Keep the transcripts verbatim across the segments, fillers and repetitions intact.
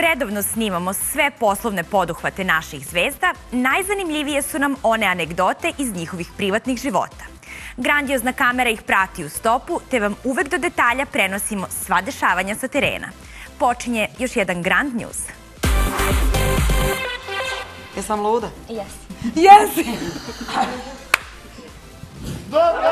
redovno snimamo sve poslovne poduhvate naših zvezda, najzanimljivije su nam one anegdote iz njihovih privatnih života. Grandiozna kamera ih prati u stopu, te vam uvek do detalja prenosimo sva dešavanja sa terena. Počinje još jedan Grand News. Jesam luda? Jesi. Jesi! Dobro!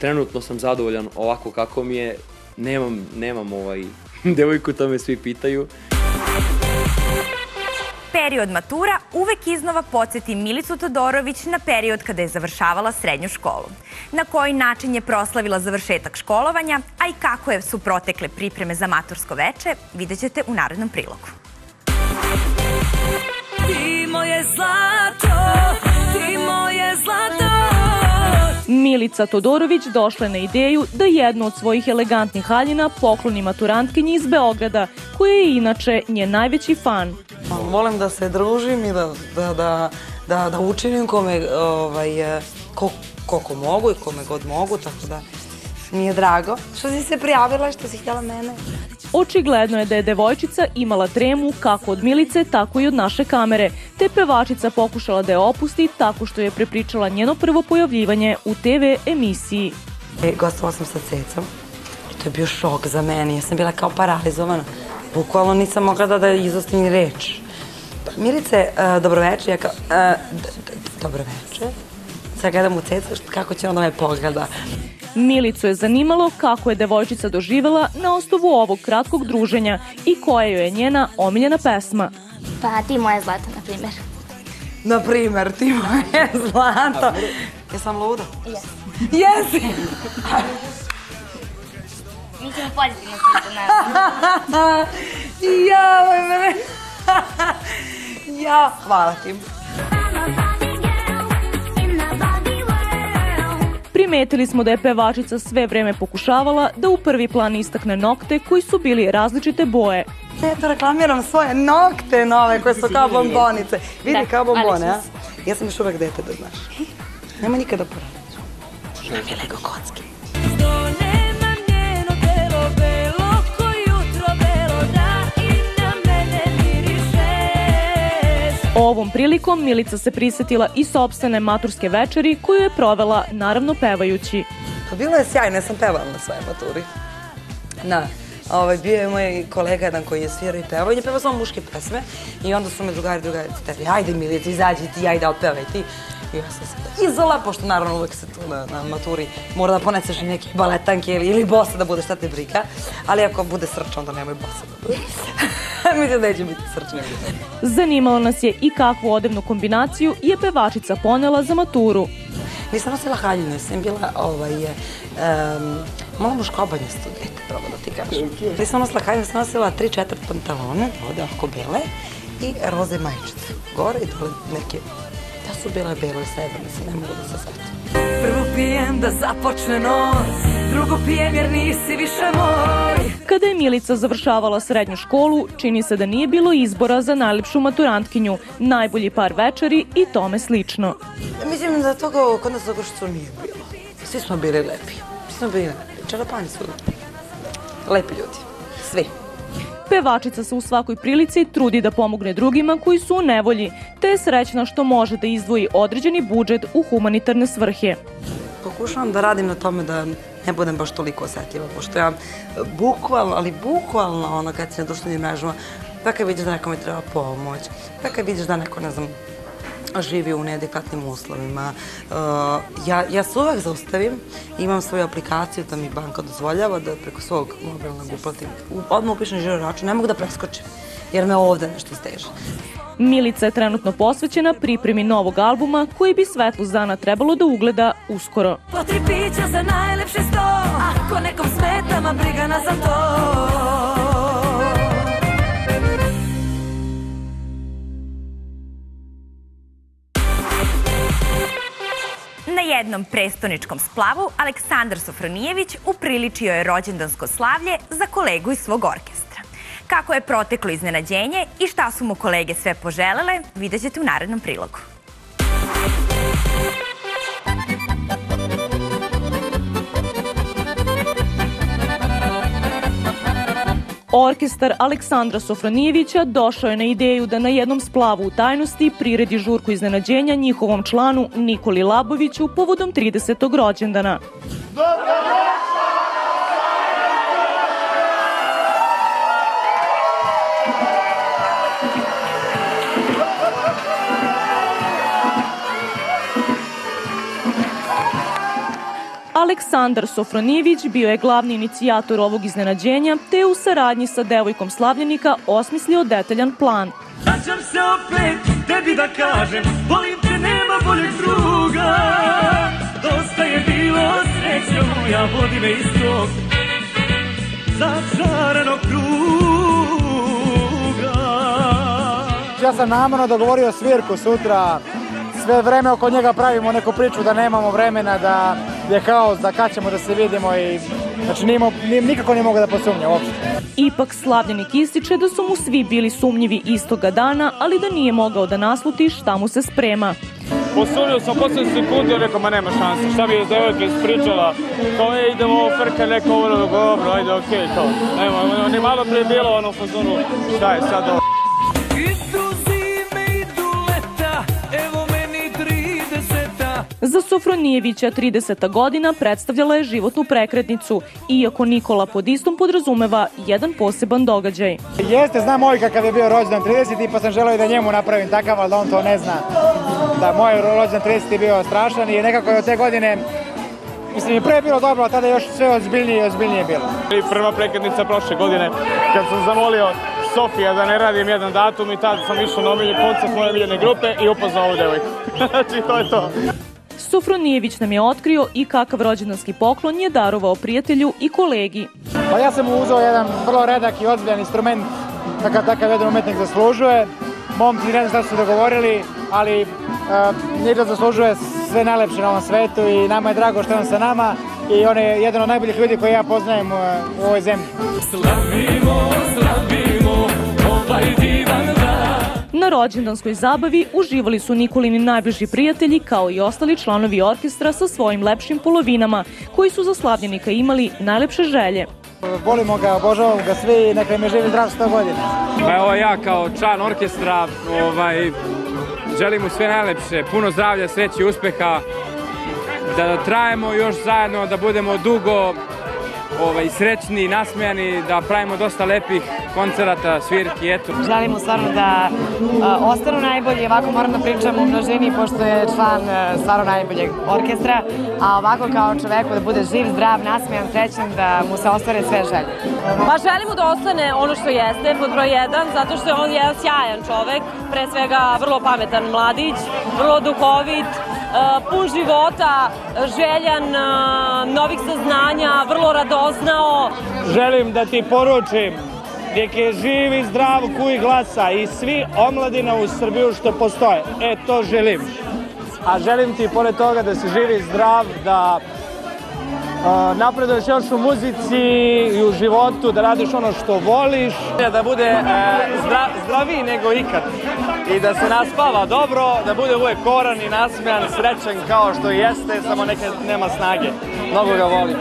Trenutno sam zadovoljan ovako kako mi je, nemam, nemam ovaj devojku, to me svi pitaju. Period matura uvek iznova podsjeti Milicu Todorović na period kada je završavala srednju školu. Na koji način je proslavila završetak školovanja, a i kako su protekle pripreme za matursko veče, vidjet ćete u narednom prilogu. Ti moje zlato, ti moje zlato. Milica Todorović došla je na ideju da jednu od svojih elegantnih haljina pokloni maturantkinji iz Beograda, koja je inače njen najveći fan. Volim da se družim i da učinim koliko mogu i kome god mogu, tako da mi je drago što si se prijavila, što si htjela mene. Očigledno je da je devojčica imala tremu kako od Milice, tako i od naše kamere, te pevačica pokušala da je opusti tako što je prepričala njeno prvo pojavljivanje u te ve emisiji. Gostovala sam sa Cecom i to je bio šok za mene, ja sam bila kao paralizovana, bukvalno nisam mogla da izostim reč. Milice, dobroveče, ja kao, dobroveče, sad gledam u Cecu kako će ona me pogleda. Milicu je zanimalo kako je devojčica doživjela na osnovu ovog kratkog druženja i koja joj je njena omiljena pesma. Pa Ti moje zlato, na primjer. Na primjer, Ti moje zlato. Jesam luda? Jesi. Jesi! Mi ćemo pozitivno sviđu naravno. Javoj me! Ja, hvala ti. Primetili smo da je pevačica sve vreme pokušavala da u prvi plan istakne nokte koji su bili različite boje. Eto, reklamiram svoje nokte nove koje su kao bombonice. Vidi kao bombone, a? Ja sam još uvek dete, da znaš. Nema nikada poradiću. Imam je lego kocki. Ovom prilikom Milica se prisjetila i sopstvene maturske večeri koju je provela, naravno, pevajući. Bilo je sjajno, ja sam pevala na svoje maturi. Bio je moj kolega jedan koji je svirao i pevao, je pevao samo muške pesme i onda su me drugari drugari citali, ajde Milica, izađi ti, ajde, odpevaj ti. I ja sam se izala, pošto naravno uvek se tu na maturi mora da poneseš neke baletanke ili bose da budeš, šta te briga. Ali ako bude srčan, onda nemoj bose da budeš. Mislim da će biti srčan. Zanimalo nas je i kakvu odevnu kombinaciju je pevačica ponela za maturu. Nisam nosila haljinu, jer sam bila malo muškobanjasto dete, pravo da ti kažem. Nisam nosila haljinu, sam nosila tri četvrt pantalone, ovde oko bele i roze majčice. Gore i dole neke... Ja su bila belo i srebrne, se ne mogu da se svetim. Prvo pijem da započne noć, drugo pijem jer nisi više moj. Kada je Milica završavala srednju školu, čini se da nije bilo izbora za najlepšu maturantkinju, najbolji par večeri i tome slično. Mislim da toga kod nas toga što nije bilo. Svi smo bili lepi. Svi smo bili lepi. Čarapani su lepi. Lepi ljudi. Svi. Pevačica se u svakoj prilici trudi da pomogne drugima koji su u nevolji, te je srećna što može da izdvoji određeni budžet u humanitarne svrhe. Pokušavam da radim na tome da ne budem baš toliko osetljiva, pošto ja bukvalno, ali bukvalno, ono kad si na društvenim mrežama, da kad vidiš da nekome treba pomoć, da kad vidiš da neko, ne znam, živi u neadekvatnim uslovima. Ja se uvek zaustavim, imam svoju aplikaciju da mi banka dozvoljava da preko svog mobilnog uplatim. Odmah upišem žiro račun, ne mogu da preskočim, jer me ovde nešto steže. Milica je trenutno posvećena pripremi novog albuma koji bi svetlost dana trebalo da ugleda uskoro. Po tri pića za najlepši sto, ako nekom smetama briga nas za to. Na jednom prestoničkom splavu Aleksandar Sofronijević upriličio je rođendansko slavlje za kolegu iz svog orkestra. Kako je proteklo iznenađenje i šta su mu kolege sve poželele, vidjet ćete u narednom prilogu. Orkestar Aleksandra Sofronijevića došao je na ideju da na jednom splavu u tajnosti priredi žurku iznenađenja njihovom članu Nikoli Laboviću povodom tridesetog rođendana. Aleksandar Sofronijević bio je glavni inicijator ovog iznenađenja, te je u saradnji sa devojkom slavljenika osmislio detaljan plan. Vraćam se opet, tebi da kažem, volim te, nema boljeg druga. Dosta je bilo sreće moja, vodi me iz tog začaranog kruga. Ja sam namjerno dogovorio svirku sutra, sve vreme oko njega pravimo neku priču da nemamo vremena, da je haos, da kad ćemo da se vidimo i znači nikako ne mogu da posumnja uopšte. Ipak slavljenik ističe da su mu svi bili sumnjivi istoga dana, ali da nije mogao da nasluti šta mu se sprema. Posumnio sam posljednju sekundu i rekao, ma nema šanse, šta bi je s devojke ispričala, kao je idemo ovo frka, neko ovo dobro, ajde okej, kao, nema, on je malo prije bilo ono u fazonu, šta je sad ovo? Za Sofronijevića trideseta godina predstavljala je životnu prekretnicu, iako Nikola pod istom podrazumeva jedan poseban događaj. Jeste, znam moj kakav je bio rođendan trideseti pa sam želeo i da njemu napravim takav, ali on to ne zna. Da, moj rođendan trideseti je bio strašan i nekako je od te godine, mislim i prije je bilo dobro, a tada još sve ozbiljnije i ozbiljnije je bilo. I prva prekretnica prošle godine, kad sam zamolio Sofija da ne radim jedan datum i tad sam išao na omiljeni koncert moje omiljene grupe i upoznao ovu devojku. Znači, to je to. Sofronijević nam je otkrio i kakav rođendanski poklon je darovao prijatelju i kolegi. Pa ja sam mu uzeo jedan vrlo redak i ozbiljan instrument, kakav takav jedan umetnik zaslužuje. Momci ne znam šta su dogovorili, ali njega zaslužuje sve najlepše na ovom svetu i nama je drago što je on sa nama i on je jedan od najboljih ljudi koje ja poznajem u ovoj zemlji. Slavimo, slavimo ovaj divan dan. Na rođendanskoj zabavi uživali su Nikolini najbliži prijatelji kao i ostali članovi orkestra sa svojim lepšim polovinama, koji su za slavljenika imali najlepše želje. Volimo ga, obožavamo ga svi i neka im je živi zdrav sto godina. Evo ja kao član orkestra želim mu sve najlepše, puno zdravlja, sreće i uspeha, da trajemo još zajedno, da budemo dugo srećni, nasmijani, da pravimo dosta lepih koncerata, svirki, eto. Želimo stvarno da ostanu najbolji, ovako moram da pričam u množini, pošto je član stvarno najboljeg orkestra, a ovako kao čoveku da bude živ, zdrav, nasmijan, srećan, da mu se ostvare sve želje. Pa želimo da ostane ono što jeste, pod broj jedan, zato što je on jedan sjajan čovek, pre svega vrlo pametan mladić, vrlo duhovit, pun života, željan novih saznanja, vrlo radoznao. Želim da ti poručim, nek je živ i zdrav koji glasa i svi omladina u Srbiju što postoje. E, to želim. A želim ti, pored toga, da si živ i zdrav, da napreduješ još u muzici i u životu, da radiš ono što voliš. Da bude zdraviji nego ikad i da se naspava dobro, da bude uvek koran i nasmejan, srećen kao što jeste, samo nekad nema snage. Mnogo ga volim.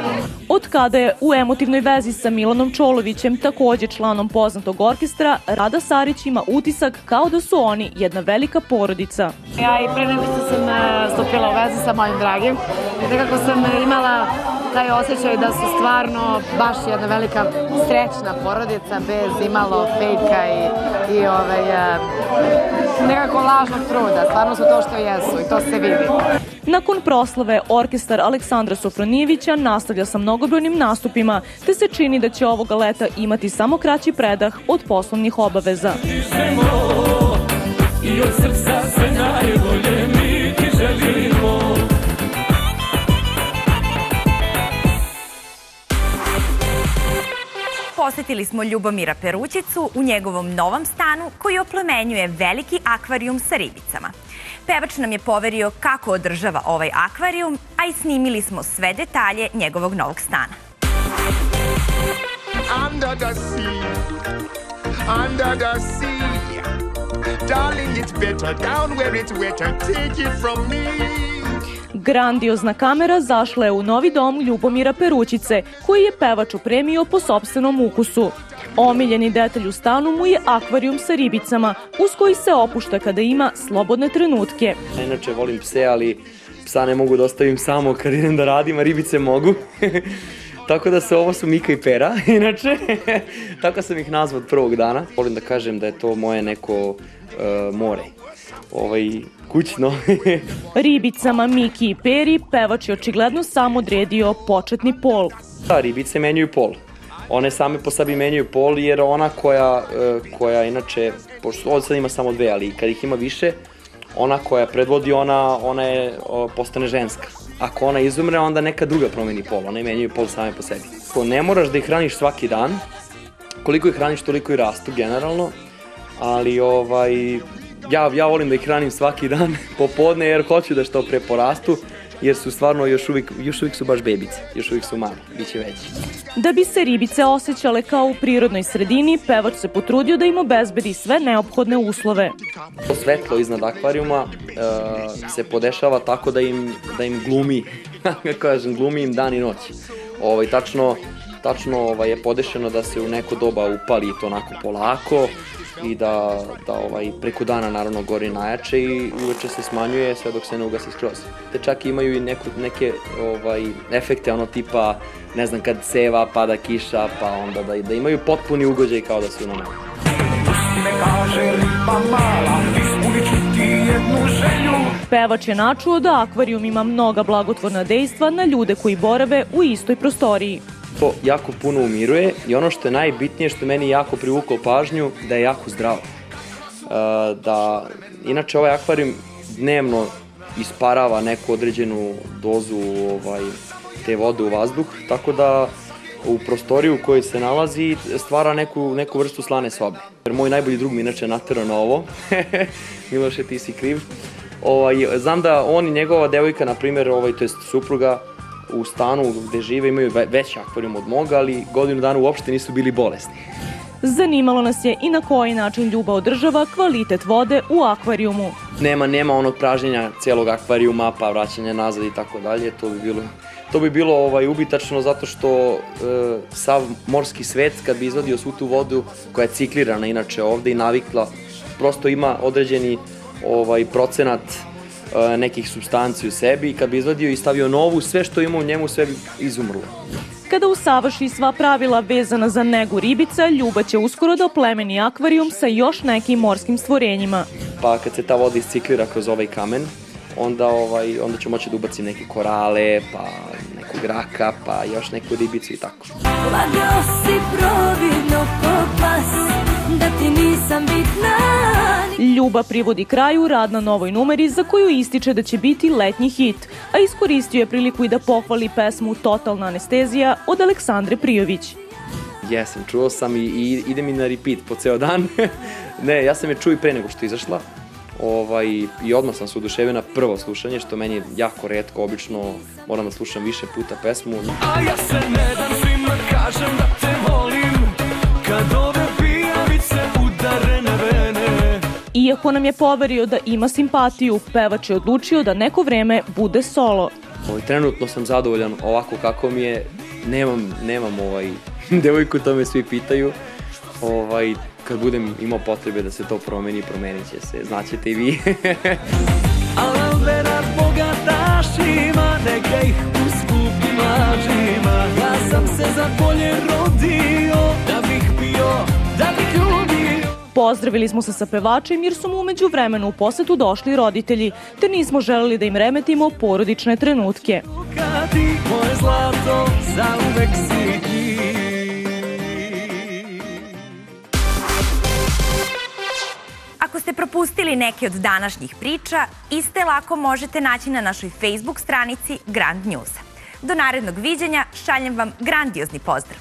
Od kada je u emotivnoj vezi sa Milanom Čolovićem, također članom poznatog orkestra, Rada Sarić ima utisak kao da su oni jedna velika porodica. Ja i pre nego što sam stupila u vezu sa mojim dragim, nekako sam imala taj osjećaj da su stvarno baš jedna velika srećna porodica, bez imalo fejka i nekako lažnog truda. Stvarno su to što jesu i to se vidi. Nakon proslave, orkestar Aleksandra Sofronijevića nastavlja sa mnogobrojnim nastupima, te se čini da će ovoga leta imati samo kraći predah od poslovnih obaveza. Posetili smo Ljubomira Peručicu u njegovom novom stanu koji oplemenjuje veliki akvarijum sa ribicama. Pevač nam je poverio kako održava ovaj akvarijum, a i snimili smo sve detalje njegovog novog stana. Under the sea, under the sea, darling it's better down where it's wetter, take it from me. Grandiozna kamera zašla je u novi dom Ljubomira Peručice, koji je pevač opremio po sopstvenom ukusu. Omiljeni detalj u stanu mu je akvarijum sa ribicama, uz koji se opušta kada ima slobodne trenutke. Inače volim pse, ali psa ne mogu da ostavim samo kad idem da radim, a ribice mogu. Tako da se ovo su Mika i Pera, inače. Tako sam ih nazvao od prvog dana. Volim da kažem da je to moje neko more. Ovaj... kućno. Ribicama Miki i Peri pevač je očigledno sam odredio početni pol. Da, ribice menjaju pol. One same po sebi menjaju pol jer ona koja, koja inače, pošto ovdje sad ima samo dve, ali kad ih ima više, ona koja predvodi, ona, ona je, postane ženska. Ako ona izumre, onda neka druga promeni pol, one menjaju pol same po sebi. Ne moraš da ih hraniš svaki dan, koliko ih hraniš toliko i rastu generalno, ali ovaj... Ja volim da ih hranim svaki dan popodne jer hoću da što pre porastu, jer su stvarno još uvijek su baš bebice, još uvijek su mali, bit će veći. Da bi se ribice osjećale kao u prirodnoj sredini, pevač se potrudio da im obezbedi sve neophodne uslove. Svetlo iznad akvarijuma se podešava tako da im glumi, glumi im dan i noć. Tačno je podešeno da se u neko doba upali to onako polako, i da preko dana naravno gori najjače i uveče se smanjuje sve dok se ne ugasi skroz. Te čak imaju i neke efekte ono tipa, ne znam, kad seva, pada kiša, pa onda da imaju potpuni ugođaj kao da su na nebu. Pevač je načuo da akvarijum ima mnoga blagotvorna dejstva na ljude koji borave u istoj prostoriji. To jako puno umiruje i ono što je najbitnije, što meni jako privuklo pažnju, da je jako zdravo. Inače, ovaj akvarijum dnevno isparava neku određenu dozu te vode u vazduh, tako da u prostoriju u kojoj se nalazi stvara neku vrstu slane sobe. Moj najbolji drug mi inače naterao na ovo, Miloše, ti si kriv. Znam da on i njegova devojka, na primjer, to je supruga, u stanu gde žive imaju veći akvarijum od moga, ali godinu dana uopšte nisu bili bolesni. Zanimalo nas je i na koji način Ljuba održava kvalitet vode u akvarijumu. Nema, nema onog pražnjenja celog akvarijuma, pa vraćanja nazad i tako dalje. To bi bilo, to bi bilo ovaj, ubitačno zato što e, sav morski svet kad bi izvadio svu tu vodu koja je ciklirana inače ovde i navikla, prosto ima određeni ovaj, procenat nekih substanci u sebi i kad bi izvadio i stavio novu, sve što ima u njemu sve bi izumrlo. Kada usavrši sva pravila vezana za negu ribica, Ljuba će uskoro da oplemeni akvarijum sa još nekim morskim stvorenjima. Pa kad se ta voda isciklira kroz ovaj kamen, onda, ovaj, onda ću moći da ubacim neke korale, pa nekog raka, pa još neku ribicu i tako. Lagao si providno ko pas, da ti nisam bitna. Ljuba privodi kraju rad na novoj numeri za koju ističe da će biti letnji hit, a iskoristio je priliku i da pohvali pesmu Totalna anestezija od Aleksandre Prijović. Jesam, čuo sam i ide mi na repeat po ceo dan. Ne, ja sam je čuo i pre nego što izašla i odmah sam se oduševio na prvo slušanje, što meni je jako retko, obično moram da slušam više puta pesmu. A ja se ne dam svima, kažem da te volim, kad ove pijavice udare na vene. Iako nam je poverio da ima simpatiju, pevač je odlučio da neko vreme bude solo. Trenutno sam zadovoljan ovako kako mi je, nemam devojku, to me svi pitaju. Kad budem imao potrebe da se to promeni, promenit će se, znaćete i vi. Pozdravili smo se sa pevačem jer su mu umeđu vremenu u posetu došli roditelji, te nismo želeli da im remetimo porodične trenutke. Ako ste propustili neke od današnjih priča, iste lako možete naći na našoj Facebook stranici Grand Newsa. Do narednog viđenja šaljem vam grandiozni pozdrav.